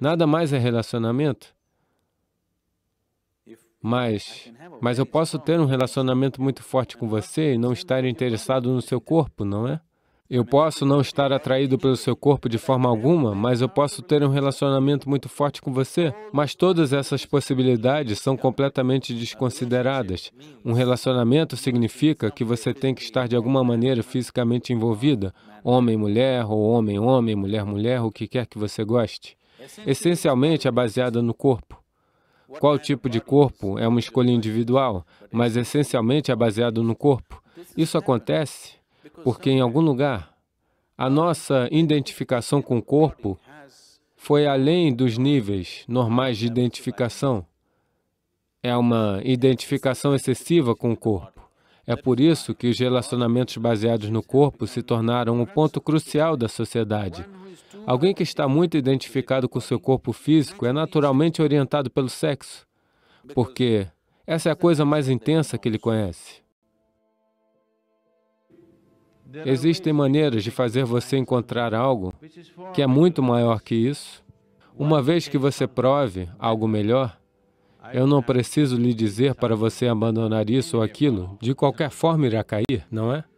Nada mais é relacionamento. Mas eu posso ter um relacionamento muito forte com você e não estar interessado no seu corpo, não é? Eu posso não estar atraído pelo seu corpo de forma alguma, mas eu posso ter um relacionamento muito forte com você. Mas todas essas possibilidades são completamente desconsideradas. Um relacionamento significa que você tem que estar de alguma maneira fisicamente envolvida, homem-mulher, ou homem-homem, mulher-mulher, o que quer que você goste. Essencialmente é baseada no corpo. Qual tipo de corpo é uma escolha individual, mas essencialmente é baseado no corpo. Isso acontece porque, em algum lugar, a nossa identificação com o corpo foi além dos níveis normais de identificação. É uma identificação excessiva com o corpo. É por isso que os relacionamentos baseados no corpo se tornaram um ponto crucial da sociedade. Alguém que está muito identificado com seu corpo físico é naturalmente orientado pelo sexo, porque essa é a coisa mais intensa que ele conhece. Existem maneiras de fazer você encontrar algo que é muito maior que isso. Uma vez que você prove algo melhor, eu não preciso lhe dizer para você abandonar isso ou aquilo. De qualquer forma, irá cair, não é?